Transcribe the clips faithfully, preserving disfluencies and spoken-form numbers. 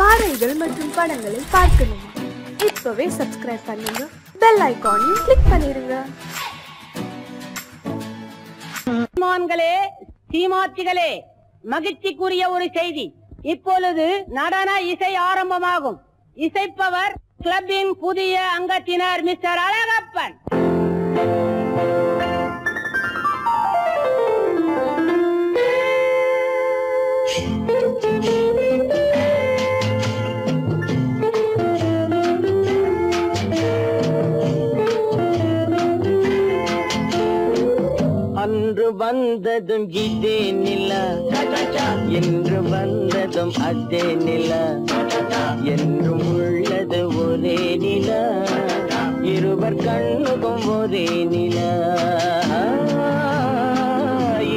பாடல்கள் மற்றும் படங்களை பார்க்கணும். இப்பவே சப்ஸ்கிரைப் பண்ணுங்க, பெல் ஐகானையும் கிளிக் பண்ணிருங்க. மான்களே, சீமாத்திகளே, மகிழ்ச்சிக்குரிய ஒரு செய்தி. இப்பொழுது நடன இசை ஆரம்பமாகும். இசைப்பவர் கிளப்பின் புதிய அங்கத்தினர் மிஸ்டர் அழகப்பன். அன்று வந்ததும் இதே நிலா, என்று வந்ததும் அதே நிலா, என்றும் உள்ளது ஒரே நிலா, இருவர் கண்ணுக்கும் ஒரே நிலா,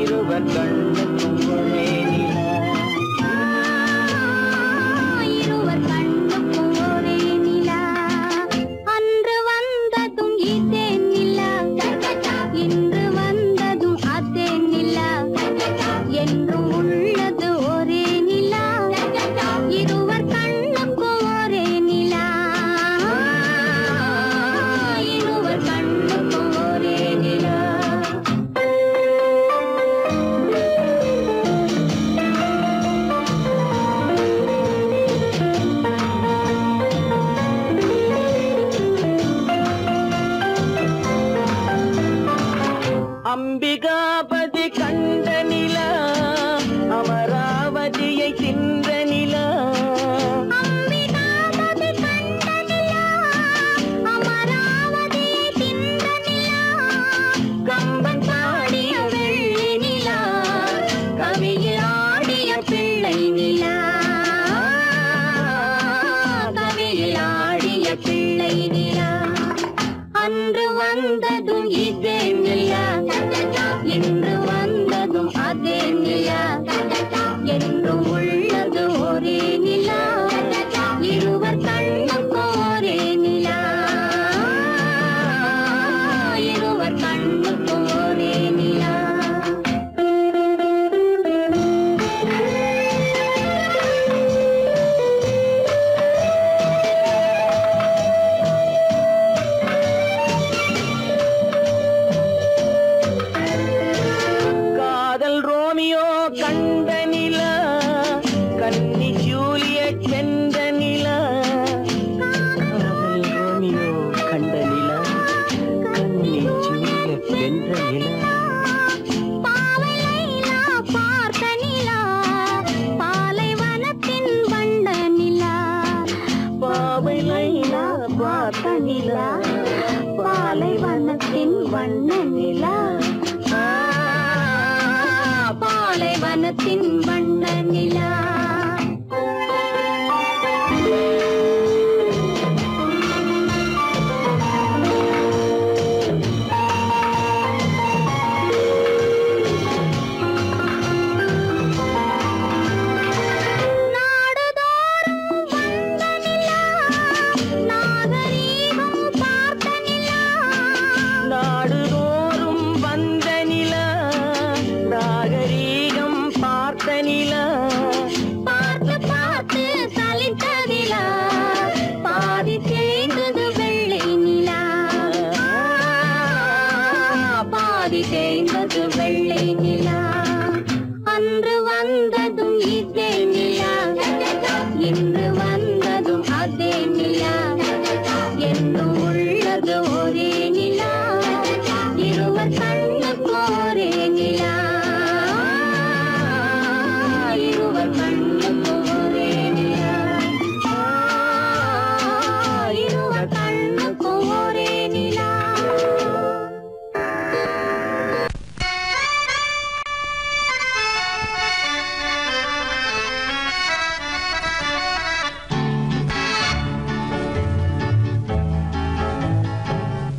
இருவர் கண்ணுக்கும் ஒரே நிலா, இருவர் கண்ணுக்கும் ஒரே நிலா. அன்று வந்ததும் இதே நிலா, இன்று அம்பிகாபதி கண்ட நிலா, அமராவதியை தின்ற நிலா, அம்பிகாபதி கண்ட நிலா, அமராவதியை தின்ற நிலா, கம்பன் பாடிய வெள்ளி நிலா, கவியில் ஆடிய பிள்ளை நிலா, கவியில் ஆடிய பிள்ளை நிலா. அன்று வந்ததும் இதே நிலா, என்று வந்ததும் அதே நிலா, என்று உள்ளது ஒரே நிலா, இருவர் கண்ணுக்கும் ஒரே நிலா, இருவர் கண்ணுக்கும் ஒரே நிலா. பாலைவனத்தின் வண்ண நிலா.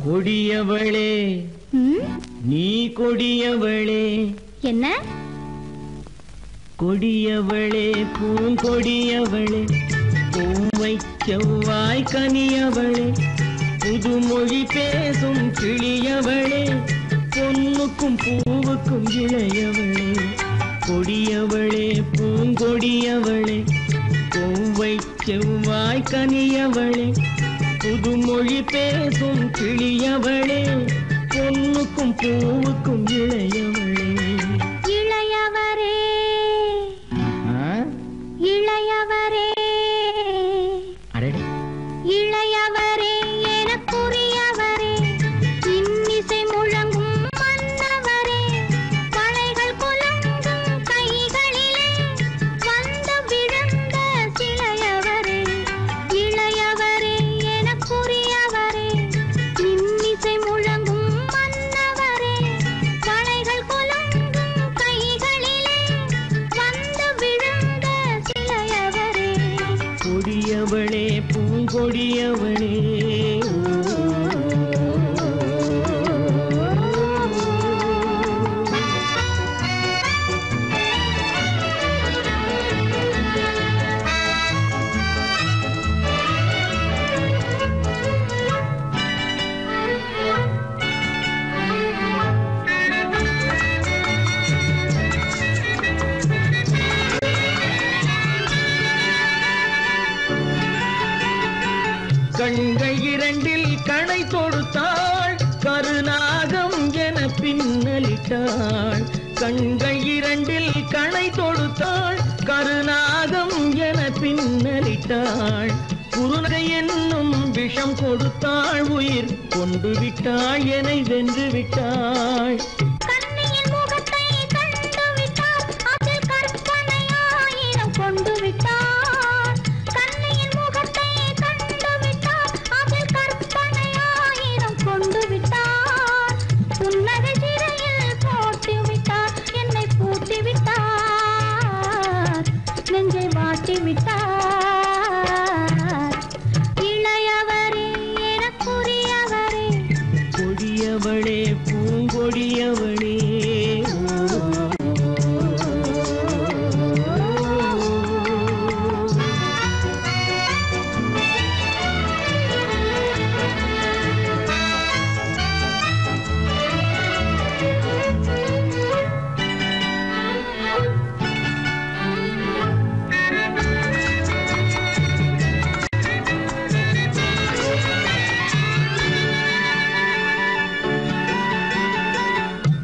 கொடியவளே, நீ கொடியவளே, என்ன கொடியவளே, பூங்கொடியவளே, பூவை செவ்வாய் கனியவளே, புதுமொழி பேசும் கிளியவளே, பொன்னுக்கும் பூவுக்கும் இளையவளே, கொடியவளே, பூங்கொடியவளே, பூவை செவ்வாய் கனியவளே, புதுமொழி பேசும் கிளியவளே, பொன்னுக்கும் பூவுக்கும் இளையவளே. இளையவரே இளையவரே இளையவரே எனக்குரியவரே, இன்னிசை முழங்கும் மன்னவரே, கலைகள் குலங்கும் கைகளிலே வந்த விழுந்த சிலையவரே. இளையவரே எனக்குரியவரே, இன்னிசை முழங்கும் மன்னவரே, கலைகள் குலங்கும் கைகளிலே வந்த விழுந்த சிலையவரே. கொடியவளே கொடியவளே கண்கள் இரண்டில் கணை தொடுத்தாள், கருநாகம் என பின்னலிட்டாள். கண்கள் இரண்டில் கணை தொடுத்தாள், கருநாகம் என பின்னலிட்டாள். குருணை என்னும் விஷம் கொடுத்தாள், உயிர் கொண்டு விட்டாள், என்னை வென்று விட்டாள்.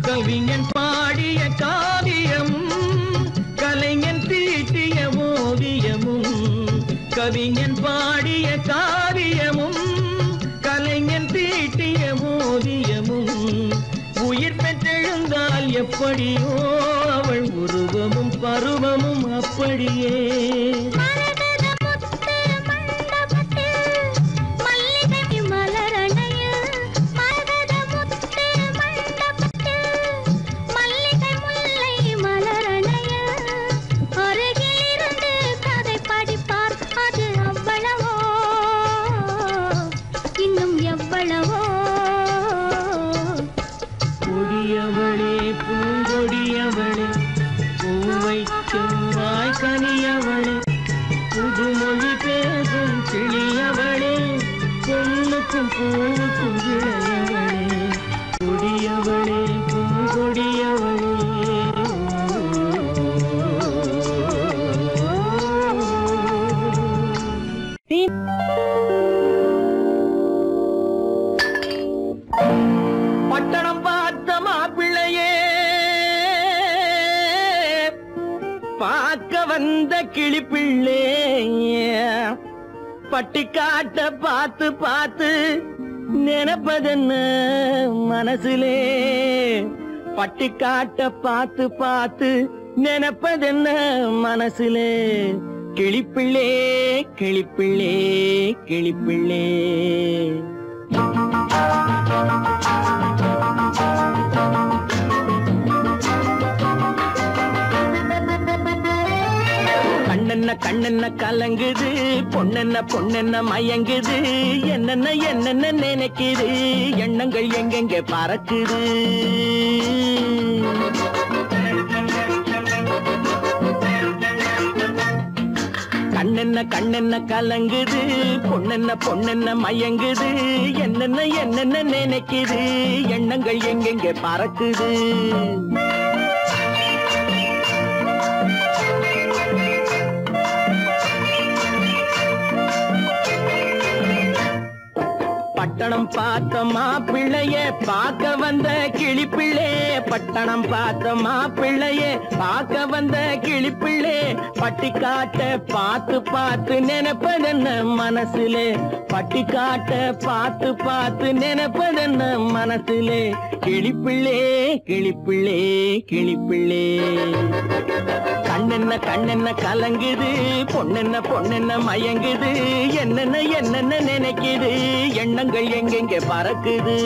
கவிஞன் பாடிய காவியமும் கலைஞன் தீட்டிய ஓவியமும், கவிஞன் பாடிய காவியமும் கலைஞன் தீட்டிய ஓவியமும், உயிர் பெற்றெழுந்தால் எப்படியோ அவள் உருவமும் பருவமும் அப்படியே. கனியவளே, புதுமொழி பேசும் கிளியவளே, பொன்னுக்கும் பூவுக்கும் இளையவளே. கொடியவளே பூங்கொடியவளே, பட்டணம் பார்த்த மாப்பிள்ளையே, பார்க்க வந்த கிளிப்பிள்ளே, பட்டிக்காட்ட பார்த்து பார்த்து நினைப்பதென்ன மனசுலே, பட்டிக்காட்ட பார்த்து பார்த்து நினைப்பதென்ன மனசுலே. கிளிப்பிள்ளே கிளிப்பிள்ளே கிளிப்பிள்ளே, கண்ணென்ன கண்ணென்ன கலங்குது, பொண்ணென்ன பொண்ணென்ன மயங்குது, என்னென்ன என்னென்ன நினைக்குது, எண்ணங்கள் எங்கெங்கே பறக்குது. கண்ணென்ன கண்ணென்ன கலங்குது, பொண்ணென்ன பொண்ணென்ன மயங்குது, என்னென்ன என்னென்ன நினைக்குது, எண்ணங்கள் எங்கெங்கே பறக்குது. பட்டணம் பார்த்த மாப்பிள்ளைய பார்க்க வந்த கிளிப்பிள்ளே, பட்டணம் பார்த்த மாப்பிள்ளைய பார்க்க வந்த கிளிப்பிள்ளே, பட்டிக்காட்ட பார்த்து பார்த்து நினைப்பதென்ன மனசிலே, பட்டிக்காட்ட பார்த்து பார்த்து நினைப்பதென்ன மனசிலே, கிளிப்பிள்ளே கிளிப்பிள்ளே கிளிப்பிள்ளே. கண்ணென்ன கண்ணென்ன கலங்குது, பொண்ணென்ன பொண்ணென்ன மயங்குது, என்னென்ன என்னென்ன நினைக்குது, எண்ணங்கள் எங்கெங்கே பறக்குது.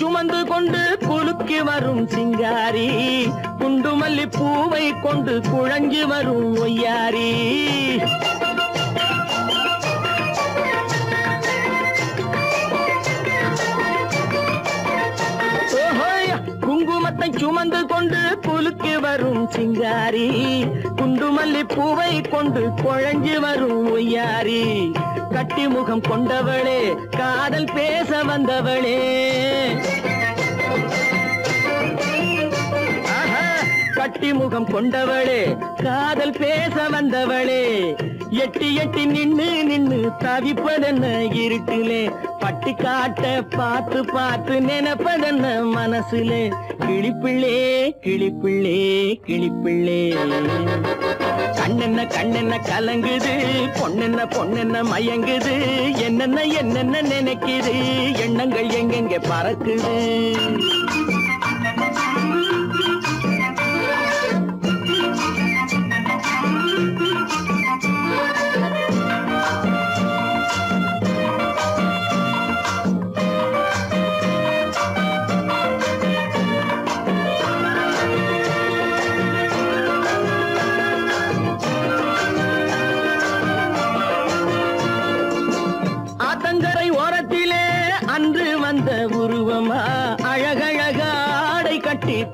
சுமந்து கொண்டு குலுக்கி வரும் சிங்காரி, குண்டுமல்லி பூவை கொண்டு குழங்கி வரும் ஒய்யாரி, குங்குமத்தை சுமந்து கொண்டு குலுக்கி வரும் சிங்காரி, குண்டுமல்லி பூவை கொண்டு குழங்கி வரும் ஒய்யாரி, கட்டி முகம் கொண்டவளே காதல் பேச வந்தவளே, கட்டி முகம் கொண்டவளே காதல் பேச வந்தவளே, எட்டி எட்டி நின்னு நின்னு தவிப்பதென்ன இருட்டிலே, பட்டி காட்ட பார்த்து பார்த்து நினைப்பதென்ன மனசிலே, கிளிப்பிள்ளே கிளிப்பிள்ளே கிளிப்பிள்ளே. கண்ணென்ன கண்ணென்ன கலங்குது, பொண்ணென்ன பொண்ணென்ன மயங்குது, என்னென்ன என்னென்ன நினைக்குது, எண்ணங்கள் எங்கெங்க பறக்குது.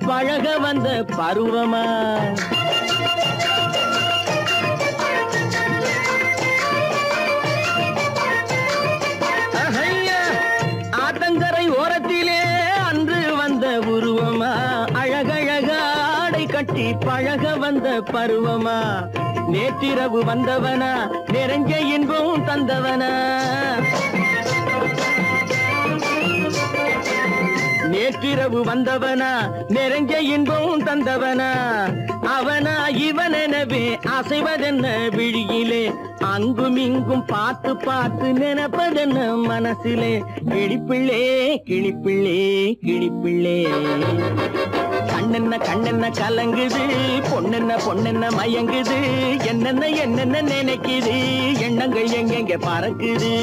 பழக வந்த பருவமா, ஆத்தங்கரை ஓரத்திலே அன்று வந்த உருவமா, அழகழக ஆடை கட்டி பழக வந்த பருவமா, நேற்றிரவு வந்தவனா நிறைஞ்ச இன்பம் தந்தவனா, நேற்றிரவு வந்தவனா நெருங்க இன்பம் தந்தவனா, அவனா இவன் எனவே அசைவதென்ன விழியிலே, அங்கும் இங்கும் பார்த்து பார்த்து நினைப்பதென்ன மனசிலே, கிளிப்பிள்ளே கிளிப்பிள்ளே கிளிப்பிள்ளே. கண்ணென்ன கண்ணென்ன கலங்குது, பொண்ணென்ன பொண்ணென்ன மயங்குது, என்னென்ன என்னென்ன நினைக்குது, எண்ணங்கள் எங்கெங்க பறக்குது.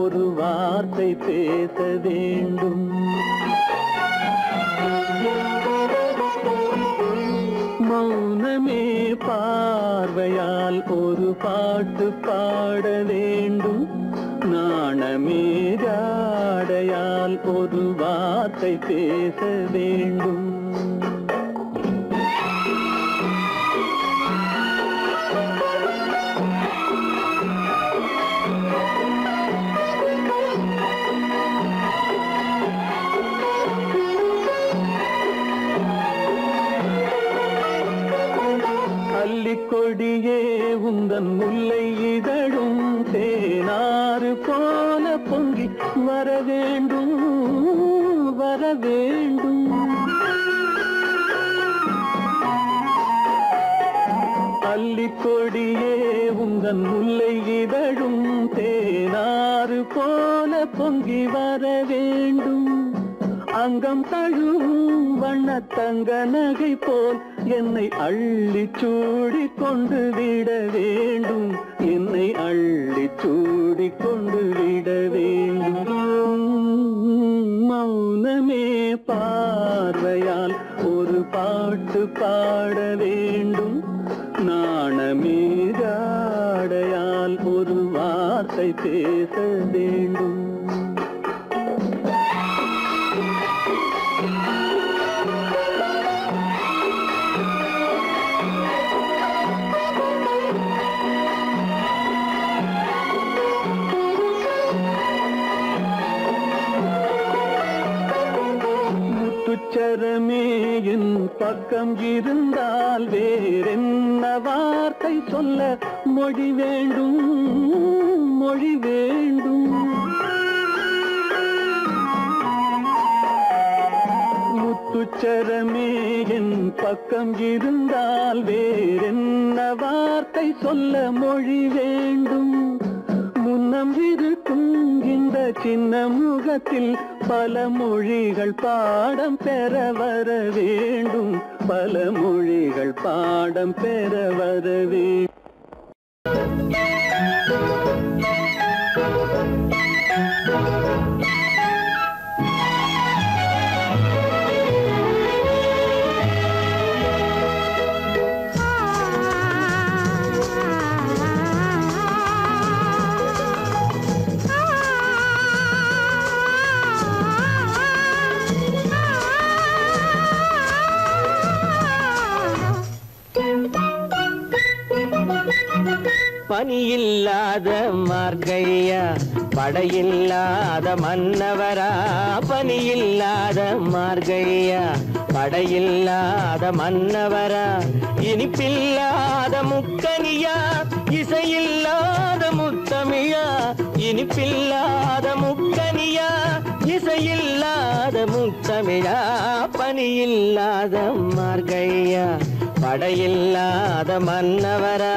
ஒரு வார்த்தை பேச வேண்டும். மௌனமே பார்வையால் ஒரு பாட்டு பாட வேண்டும். நாணமே ஜாடையால் ஒரு வார்த்தை பேச வேண்டும். கொடியே உந்தன் முல்லை இதழும் தேனாறு போல பொங்கி வர வேண்டும் வர வேண்டும். அல்லிக்கொடியே உந்தன் முல்லை இதழும் தேனாறு போல பொங்கி வர வேண்டும். அங்கம் தழுவும் வண்ண தங்க நகை போல் என்னை அள்ளிச் சூடிக் கொண்டு விட வேண்டும். என்னை அள்ளிச் சூடிக் கொண்டு விட வேண்டும். மௌனமே பார்வையால் ஒரு பாட்டு பாட வேண்டும். நாணமே ஜாடையால் ஒரு வார்த்தை பேச வேண்டும். சரமே என் பக்கம் இருந்தால் வேறென்ன வார்த்தை சொல்ல மொழி வேண்டும் மொழி வேண்டும். முத்துச்சரமே என் பக்கம் இருந்தால் வேறென்ன வார்த்தை சொல்ல மொழி வேண்டும். முன்னம் இருக்கும் இந்த சின்ன முகத்தில் பல மொழிகள் பாடம் பெற வர வேண்டும். பல மொழிகள் பாடம் பெற வர வேண்டும். பனியில்லாத மார்கழியா படையில்லாத மன்னவரா. பனியில்லாத மார்கழியா படையில்லாத மன்னவரா. இனிப்பில்லாத முக்கனியா இசையில்லாத முத்தமிழா. இனிப்பில்லாத முக்கனியா இசையில்லாத முத்தமிழா. பனியில்லாத மார்கழியா படையில்லாத மன்னவரா.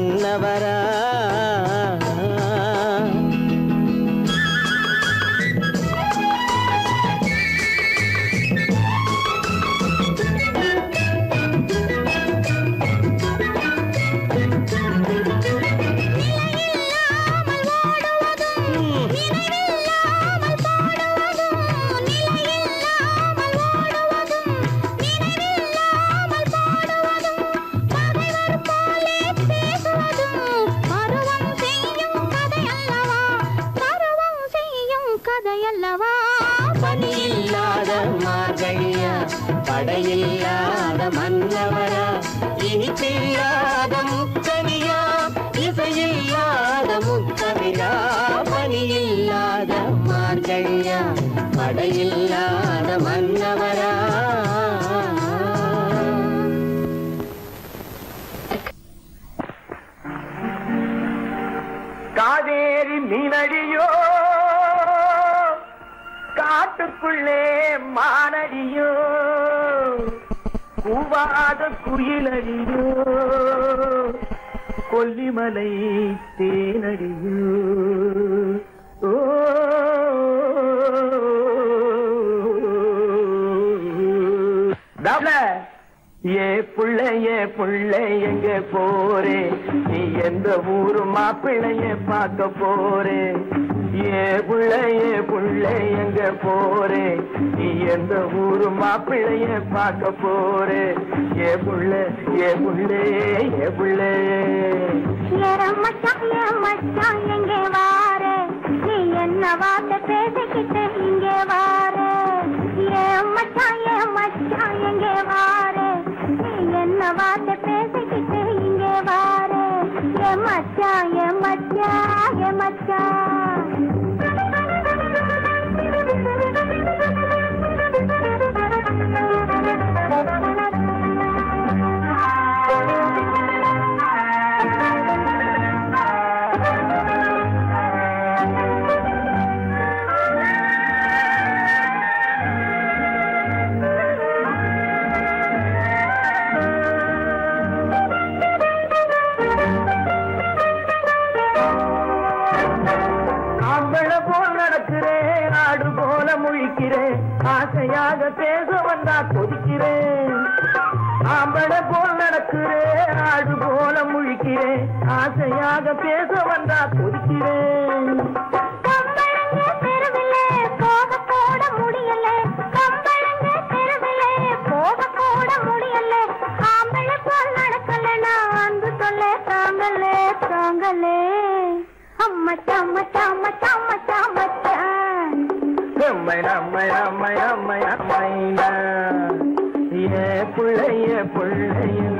ಅನ್ನವರ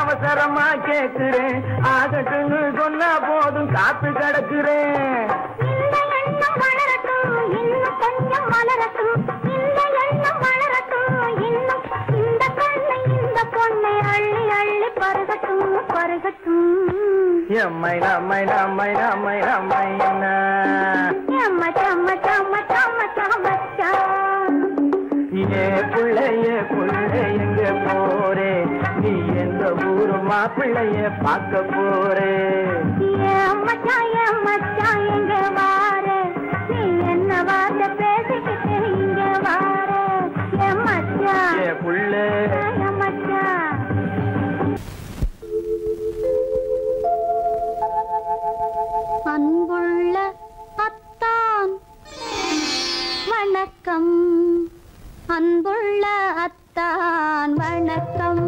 அவசரமா கேக்குறேன் ஆகட்டுன்னு சொன்னா போதும் காத்து கிடக்குறேன். மைனா மைனா மைனா மைனா மைனா மச்சா மச்சா மச்சா மச்சா மச்சா ஏ புள்ளைய புள்ளை எங்க போறே நீ எந்த ஊரு மாப்பிள்ளைய பார்க்க போறே மச்சா ஏ மச்சா எங்க வாரே நீ என்ன வார்த்தை பேசிக்கிட்டு இங்க வாரே ஏ மச்சா ஏ புள்ளை மச்சா. அன்புள்ள அத்தான் வணக்கம், அன்புள்ள அத்தான் வணக்கம்.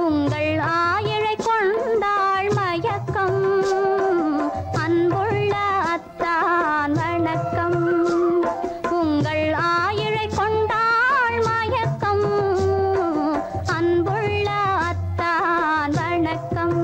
உங்கள் ஆயிழை கொண்டாள் மயக்கம். அன்புள்ள அத்தான் வணக்கம், உங்கள் ஆயிழை கொண்டாள் மயக்கம். அன்புள்ள அத்தான் வணக்கம்.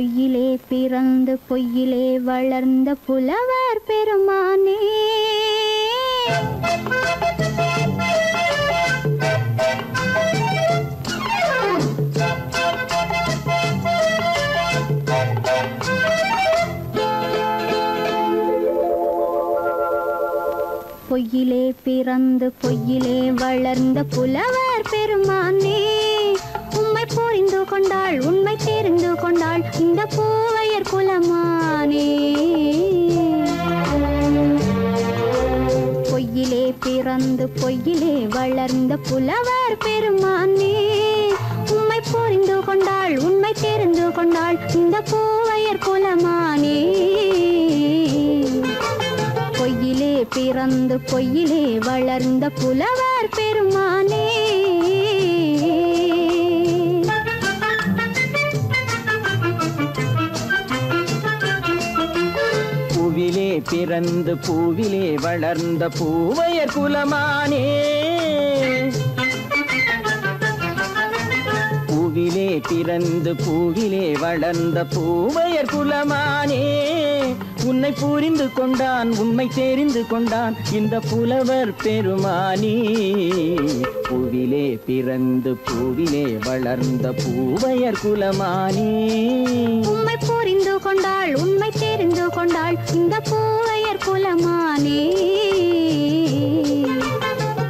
பொய்யிலே பிறந்து பொய்யிலே வளர்ந்த புலவர் பெருமானே, பொய்யிலே பிறந்து பொய்யிலே வளர்ந்த புலவர் பெருமானே, உம்மை புரிந்து கொண்டாள் உண்மை தெரிந்து கொண்டாள் இந்த பூவையர் குலமானே. பொய்யிலே பிறந்து பொய்யிலே வளர்ந்த புலவர் பெருமானே, உம்மை புரிந்து கொண்டாள் உண்மை தெரிந்து கொண்டாள் இந்த பூவையர் குலமானே. பொய்யிலே பிறந்து பொய்யிலே வளர்ந்த புலவர் பெருமானே. பூவிலே பிறந்து பூவிலே வளர்ந்த பூவையர் குலமானே, பூவிலே பிறந்து பூவிலே வளர்ந்த பூவையர் குலமானே, உன்னை புரிந்து கொண்டான் உண்மை தெரிந்து கொண்டான் இந்த புலவர் பெருமானே. பூவிலே பிறந்து பூவிலே வளர்ந்த பூவையர் குலமானே, உண்மை புரிந்து கொண்டாள் உண்மை தெரிந்து கொண்டாள் இந்த பூவையர் குலமானே.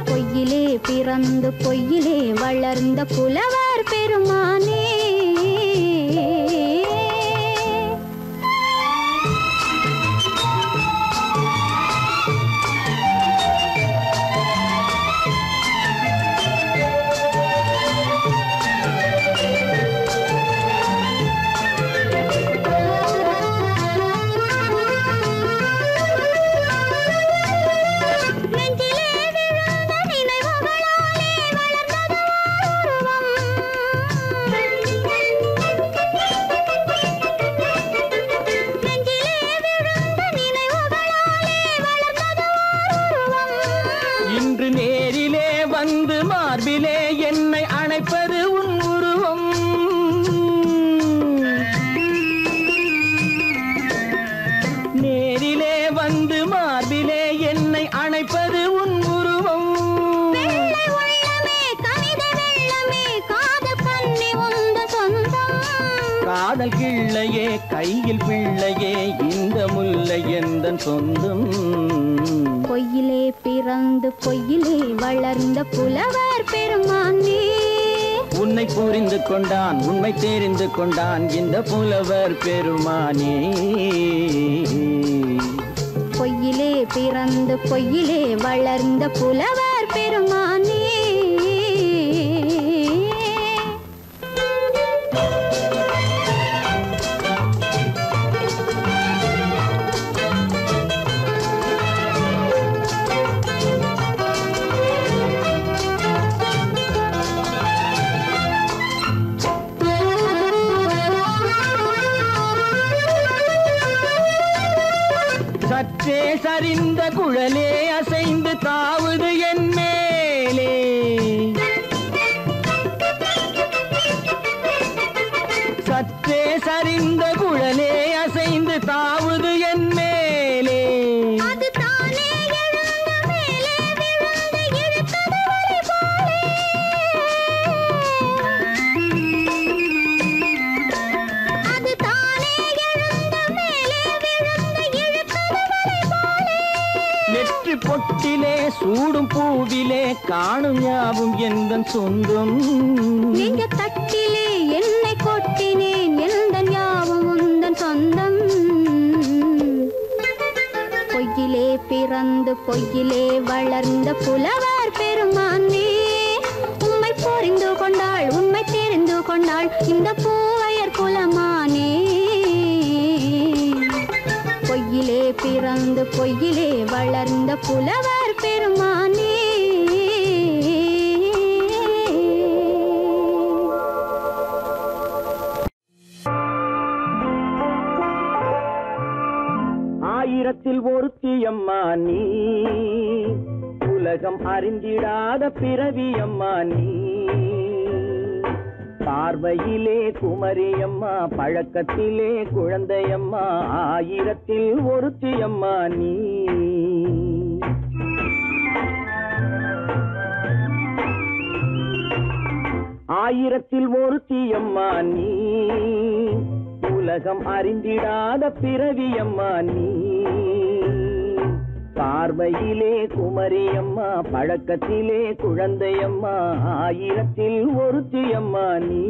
பொய்யிலே பிற பிறந்து பொய்யிலே வளர்ந்த புலவர் பெருமானே, கையில் பிள்ளையே இந்த முல்லை எந்தன் சொந்தம். பொய்யிலே பிறந்து பொய்யிலே வளர்ந்த புலவர் பெருமானே, உன்னை புரிந்து கொண்டான் உண்மை தெரிந்து கொண்டான் இந்த புலவர் பெருமானே. பொய்யிலே பிறந்து பொய்யிலே வளர்ந்த புலவர் பெருமானே. சரிந்த குழலே அசைந்து தாவுது என் மேலே, சற்றே சரிந்த குழலே அசைந்து தாவுது என் மேலே, அது தானே எழுந்து மேலே விழுந்து இழுத்தது வலை போலே. அது தானே எழுந்து மேலே விழுந்து இழுத்தது வலை போலே. நெற்றி பொட்டிலே சூடும் பூவிலே காணும் யாவும் எந்தன் சொந்தம். எங்க தட்டிலே என்னை கொட்டினேன் எந்தன் யாவும் உந்தன் சொந்தம். பொய்யிலே பிறந்து பொய்யிலே வளர்ந்த புலவர் பெருமானே, உம்மை புரிந்து கொண்டாள் உண்மை தெரிந்து கொண்டாள் இந்த பூவையர் குலமானே. பொய்யிலே பிறந்து பொய்யிலே வளர்ந்த புலவர் பெருமானே. ஆயிரத்தில் ஒருத்தியம்மா நீ, உலகம் அறிந்திடாத பிறவியம்மா நீ, பார்வையிலே குமரியம்மா பழக்கத்திலே குழந்தையம்மா, ஆயிரத்தில் ஒருத்தியம்மா நீ. ஆயிரத்தில் ஒருத்தியம்மா நீ, உலகம் அறிந்திடாத பிறவியம்மா நீ, பார்வையிலே குமரியம்மா பழக்கத்திலே குழந்தையம்மா, ஆயிரத்தில் ஒருத்தியம்மா நீ.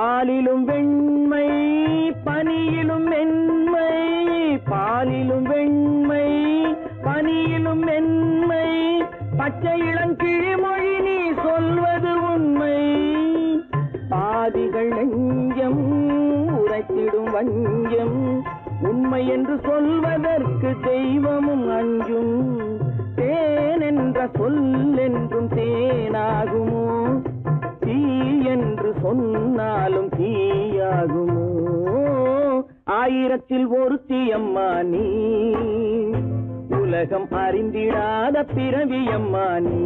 பாலிலும் வெண்மை பனியிலும் மென்மை, பாலிலும் வெண்மை பனியிலும் மென்மை, பச்சை இளங்கிழிமொழி நீ சொல்வது உண்மை. பாதிகள் நெஞ்சம் உரைத்திடும் வஞ்சம், உண்மை என்று சொல்வதற்கு தெய்வமும் அஞ்சும். தேன் என்ற சொல் என்றும் தேனாகுமோ, தீ என்று சொன்னாலும் தீயாகுமோ. ஆயிரத்தில் ஒருத்தியம்மா நீ, உலகம் அறிந்திடாத பிறவியம்மா நீ,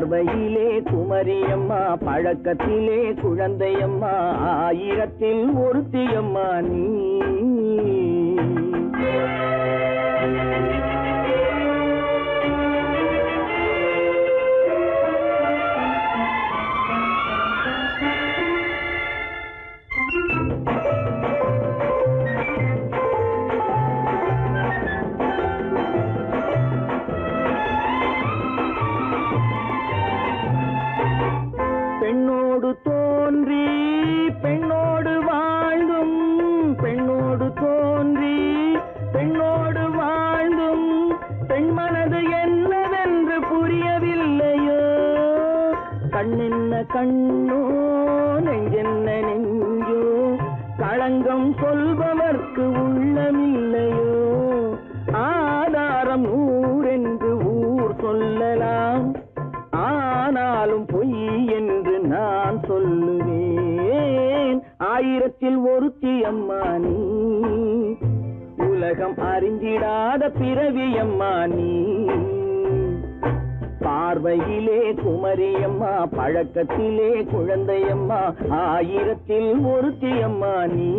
பார்வையிலே குமரியம்மா பழக்கத்திலே குழந்தையம்மா ஆயிரத்தில் ஒருத்தியம்மா நீ கண்ணோ நெஞ்சென்ன நெஞ்சோ களங்கம் சொல்பவர்க்கு உள்ளமில்லையோ ஆதாரம் ஊரென்று ஊர் சொல்லலாம் ஆனாலும் பொய் என்று நான் சொல்லுவேன் ஆயிரத்தில் ஒருத்தி அம்மா நீ உலகம் அறிந்திடாத பிறவி அம்மா நீ பார்வையிலே குமரியம்மா பழக்கத்திலே குழந்தையம்மா ஆயிரத்தில் ஒருத்தியம்மா நீ